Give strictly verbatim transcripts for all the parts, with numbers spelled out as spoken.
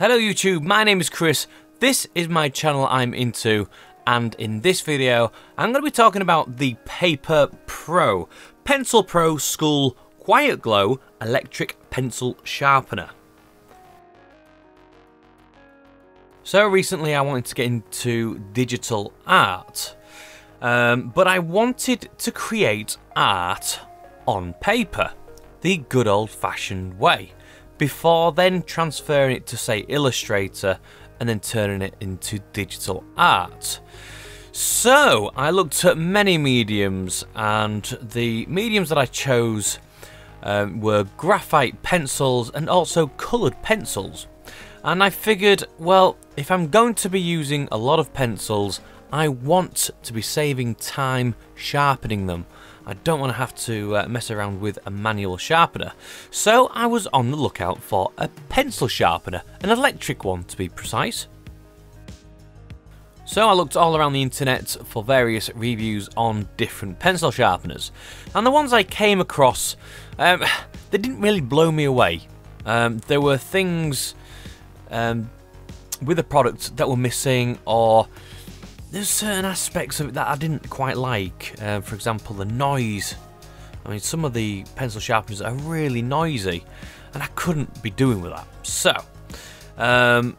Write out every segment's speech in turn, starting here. Hello YouTube, my name is Chris, this is my channel I'm into, and in this video I'm going to be talking about the Paper Pro, Pencil Pro School Quiet Glow Electric Pencil Sharpener. So recently I wanted to get into digital art, um, but I wanted to create art on paper, the good old-fashioned way, before then transferring it to, say, Illustrator and then turning it into digital art. So I looked at many mediums, and the mediums that I chose um, were graphite pencils and also coloured pencils. And I figured, well, if I'm going to be using a lot of pencils, I want to be saving time sharpening them. I don't want to have to uh, mess around with a manual sharpener. So I was on the lookout for a pencil sharpener, an electric one to be precise. So I looked all around the internet for various reviews on different pencil sharpeners. And the ones I came across, um, they didn't really blow me away. Um, there were things um, with the product that were missing, or there's certain aspects of it that I didn't quite like. Uh, for example, the noise. I mean, some of the pencil sharpeners are really noisy, and I couldn't be doing with that. So, um,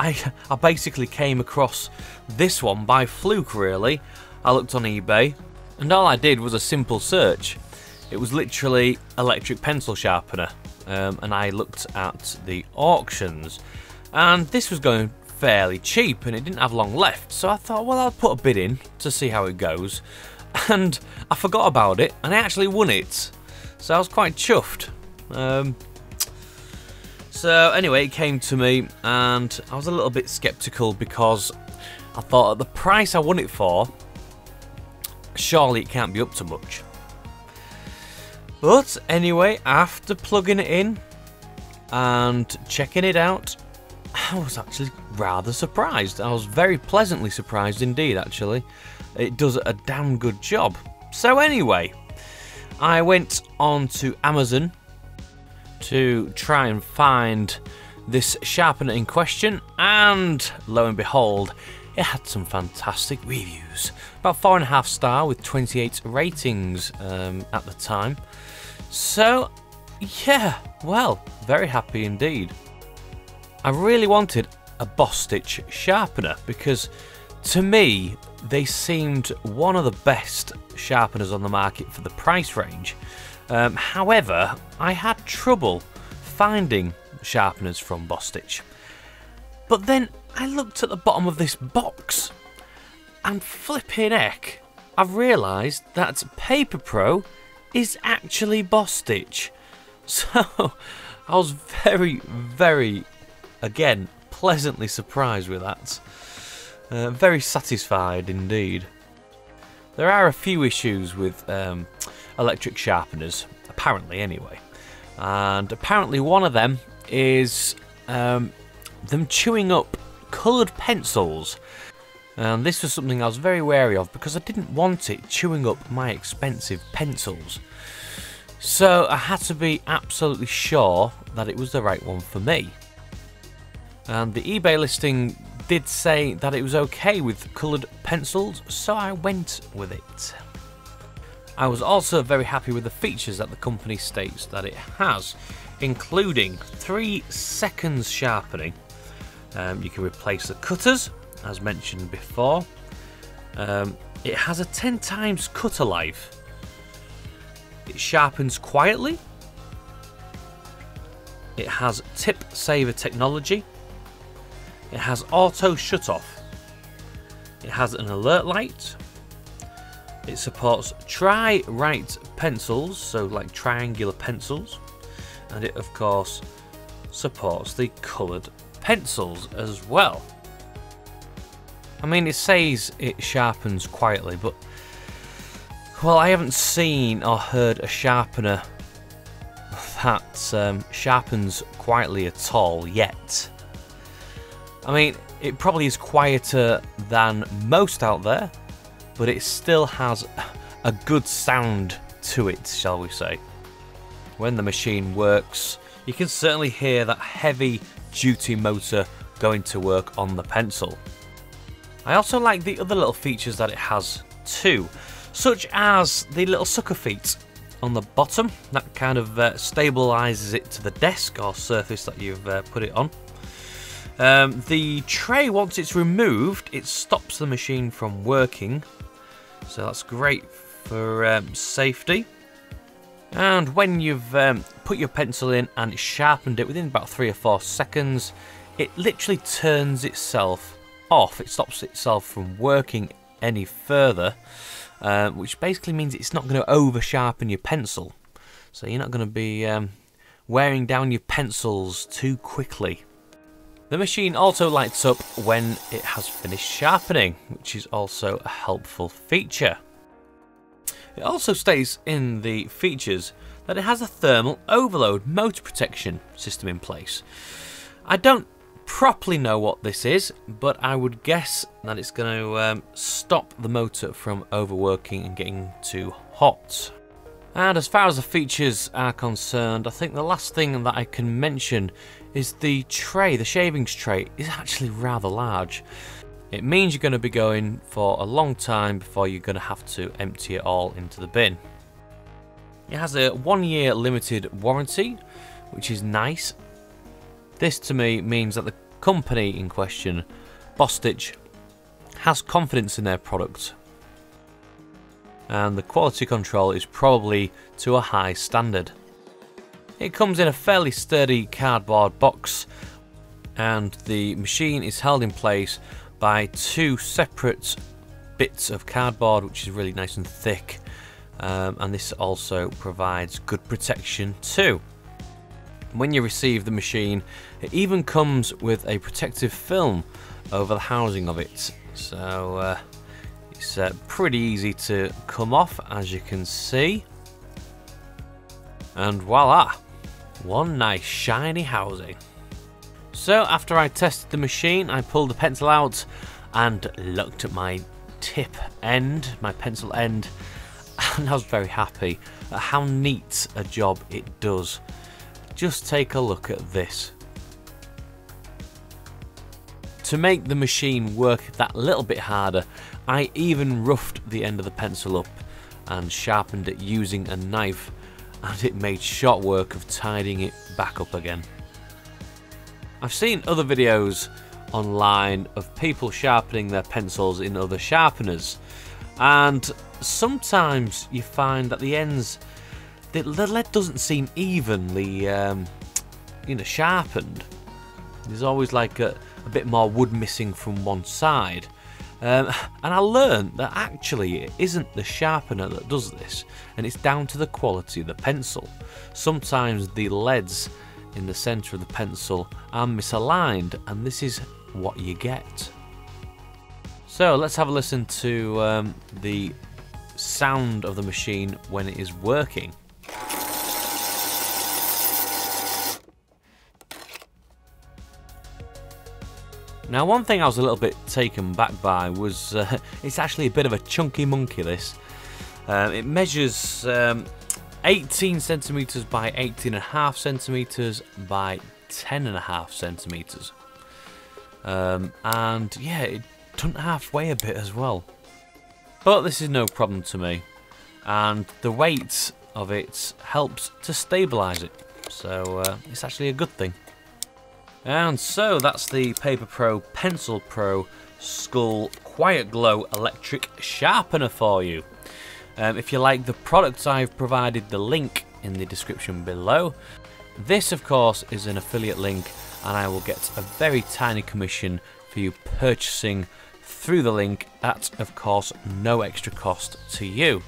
I, I basically came across this one by fluke, really. I looked on eBay, and all I did was a simple search. It was literally electric pencil sharpener, um, and I looked at the auctions, and this was going fairly cheap, and it didn't have long left, so I thought, well, I'll put a bid in to see how it goes, and I forgot about it, and I actually won it, so I was quite chuffed. Um, so anyway, it came to me, and I was a little bit sceptical, because I thought, at the price I won it for, surely it can't be up to much. But anyway, after plugging it in and checking it out, I was actually rather surprised. I was very pleasantly surprised indeed, actually. It does a damn good job. So anyway, I went on to Amazon to try and find this sharpener in question, and lo and behold, it had some fantastic reviews. About four and a half star with twenty-eight ratings um, at the time. So yeah, well, very happy indeed. I really wanted a Bostitch sharpener, because to me they seemed one of the best sharpeners on the market for the price range. Um, however, I had trouble finding sharpeners from Bostitch. But then I looked at the bottom of this box, and flipping heck, I've realised that Paper Pro is actually Bostitch. So I was very, very, again, pleasantly surprised with that. Uh, very satisfied indeed. There are a few issues with um, electric sharpeners, apparently anyway. And apparently one of them is um, them chewing up coloured pencils. And this was something I was very wary of, because I didn't want it chewing up my expensive pencils. So I had to be absolutely sure that it was the right one for me. And the eBay listing did say that it was okay with coloured pencils, so I went with it. I was also very happy with the features that the company states that it has, including three seconds sharpening. Um, you can replace the cutters, as mentioned before. Um, it has a ten times cutter life. It sharpens quietly. It has tip saver technology. It has auto shut off. It has an alert light. It supports tri-write pencils, so like triangular pencils, and it of course supports the coloured pencils as well. I mean, it says it sharpens quietly, but well, I haven't seen or heard a sharpener that um, sharpens quietly at all yet. I mean, it probably is quieter than most out there, but it still has a good sound to it, shall we say. When the machine works, you can certainly hear that heavy duty motor going to work on the pencil. I also like the other little features that it has too, such as the little sucker feet on the bottom. That kind of uh, stabilizes it to the desk or surface that you've uh, put it on. Um, the tray, once it's removed, it stops the machine from working, so that's great for um, safety. And when you've um, put your pencil in and it's sharpened it, within about three or four seconds it literally turns itself off. It stops itself from working any further, uh, which basically means it's not going to over sharpen your pencil, so you're not going to be um, wearing down your pencils too quickly. The machine also lights up when it has finished sharpening, which is also a helpful feature. It also states in the features that it has a thermal overload motor protection system in place. I don't properly know what this is, but I would guess that it's going to um, stop the motor from overworking and getting too hot. And as far as the features are concerned, I think the last thing that I can mention is the tray. The shavings tray is actually rather large. It means you're going to be going for a long time before you're going to have to empty it all into the bin. It has a one year limited warranty, which is nice. This to me means that the company in question, Bostitch, has confidence in their product, and the quality control is probably to a high standard. It comes in a fairly sturdy cardboard box, and the machine is held in place by two separate bits of cardboard, which is really nice and thick, um, and this also provides good protection too. When you receive the machine, it even comes with a protective film over the housing of it, so uh, it's uh, pretty easy to come off, as you can see, and voila, one nice shiny housing. So after I tested the machine, I pulled the pencil out and looked at my tip end, my pencil end, and I was very happy at how neat a job it does. Just take a look at this. To make the machine work that little bit harder, I even roughed the end of the pencil up and sharpened it using a knife, and it made short work of tidying it back up again. I've seen other videos online of people sharpening their pencils in other sharpeners, and sometimes you find that the ends, the lead doesn't seem evenly um, you know, sharpened. There's always like a, a bit more wood missing from one side. Um, and I learned that actually it isn't the sharpener that does this, and it's down to the quality of the pencil. Sometimes the leads in the centre of the pencil are misaligned, and this is what you get. So let's have a listen to um, the sound of the machine when it is working. Now, one thing I was a little bit taken back by was uh, it's actually a bit of a chunky monkey, this. Um, it measures um, eighteen centimetres by eighteen and a half centimetres by ten and a half centimetres. Um, and yeah, it doesn't half weigh a bit as well. But this is no problem to me, and the weight of it helps to stabilise it, so uh, it's actually a good thing. And so that's the Paper Pro Pencil Pro School Quiet Glow Electric Sharpener for you. Um, if you like the products, I've provided the link in the description below. This, of course, is an affiliate link, and I will get a very tiny commission for you purchasing through the link at, of course, no extra cost to you.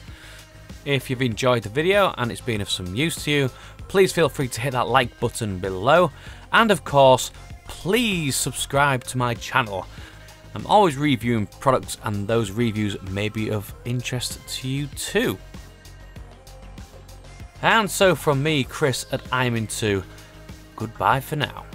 If you've enjoyed the video and it's been of some use to you, please feel free to hit that like button below. And of course, please subscribe to my channel. I'm always reviewing products, and those reviews may be of interest to you too. And so from me, Chris, at Iminto, goodbye for now.